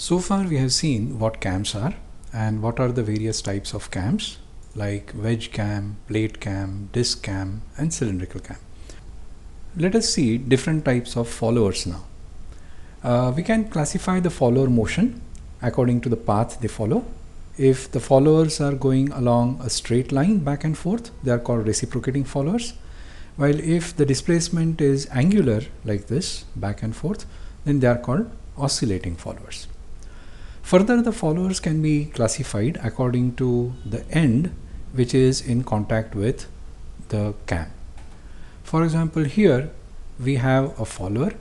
So far we have seen what cams are and what are the various types of cams like wedge cam, plate cam, disc cam and cylindrical cam. Let us see different types of followers now. We can classify the follower motion according to the path they follow. If the followers are going along a straight line back and forth, they are called reciprocating followers. While if the displacement is angular like this back and forth, then they are called oscillating followers. Further, the followers can be classified according to the end which is in contact with the cam. For example, here we have a follower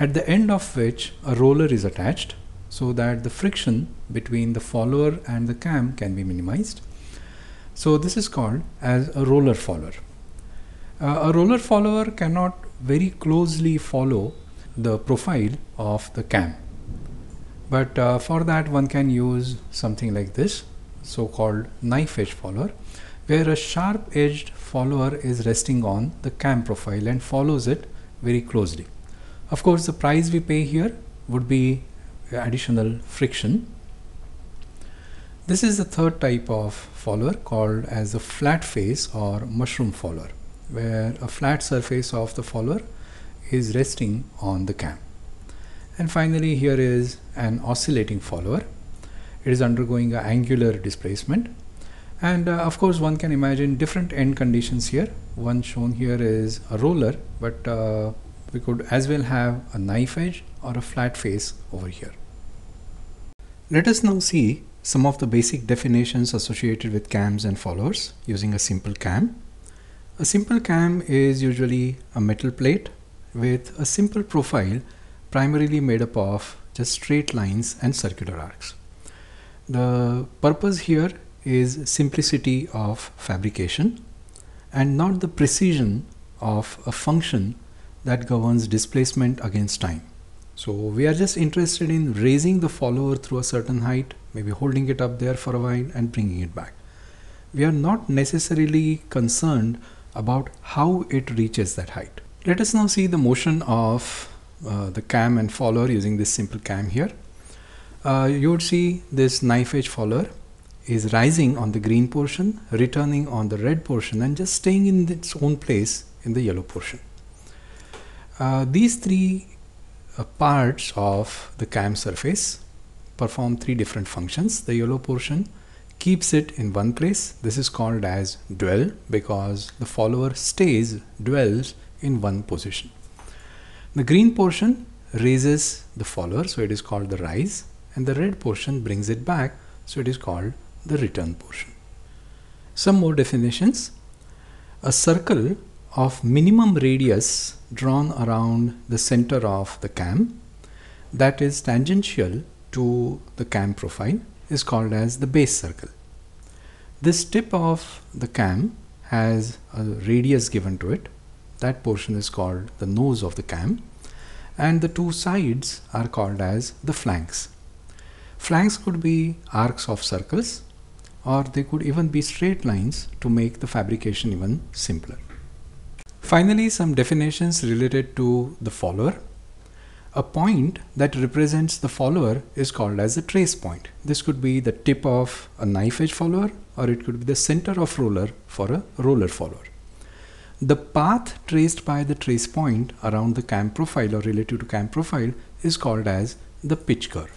at the end of which a roller is attached so that the friction between the follower and the cam can be minimized. So this is called as a roller follower. A roller follower cannot very closely follow the profile of the cam. But for that one can use something like this, so-called knife edge follower, where a sharp edged follower is resting on the cam profile and follows it very closely. Of course, the price we pay here would be additional friction. This is the third type of follower, called as the flat face or mushroom follower, where a flat surface of the follower is resting on the cam. And finally, here is an oscillating follower. It is undergoing an angular displacement. And of course, one can imagine different end conditions here. One shown here is a roller, but we could as well have a knife edge or a flat face over here. Let us now see some of the basic definitions associated with cams and followers using a simple cam. A simple cam is usually a metal plate with a simple profile primarily made up of just straight lines and circular arcs. The purpose here is simplicity of fabrication and not the precision of a function that governs displacement against time. So we are just interested in raising the follower through a certain height, maybe holding it up there for a while and bringing it back. We are not necessarily concerned about how it reaches that height. Let us now see the motion of the cam and follower using this simple cam here. You would see this knife edge follower is rising on the green portion, returning on the red portion and just staying in its own place in the yellow portion. These three parts of the cam surface perform three different functions. The yellow portion keeps it in one place. This is called as dwell because the follower dwells in one position. The green portion raises the follower, so it is called the rise, and the red portion brings it back, so it is called the return portion. Some more definitions. A circle of minimum radius drawn around the center of the cam that is tangential to the cam profile is called as the base circle. This tip of the cam has a radius given to it. That portion is called the nose of the cam, and the two sides are called as the flanks. Flanks could be arcs of circles, or they could even be straight lines to make the fabrication even simpler. Finally, some definitions related to the follower. A point that represents the follower is called as a trace point. This could be the tip of a knife edge follower, or it could be the center of roller for a roller follower. The path traced by the trace point around the cam profile or relative to cam profile is called as the pitch curve.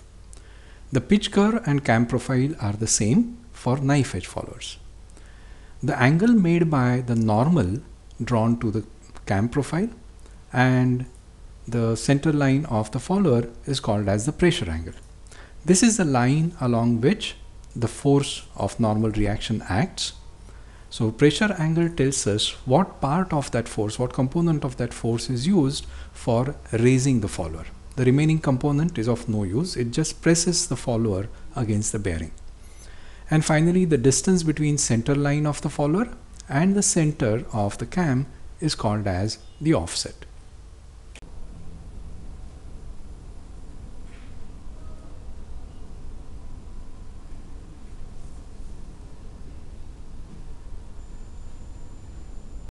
The pitch curve and cam profile are the same for knife edge followers. The angle made by the normal drawn to the cam profile and the center line of the follower is called as the pressure angle. This is the line along which the force of normal reaction acts. So pressure angle tells us what part of that force, what component of that force is used for raising the follower. The remaining component is of no use. It just presses the follower against the bearing. And finally, the distance between center line of the follower and the center of the cam is called as the offset.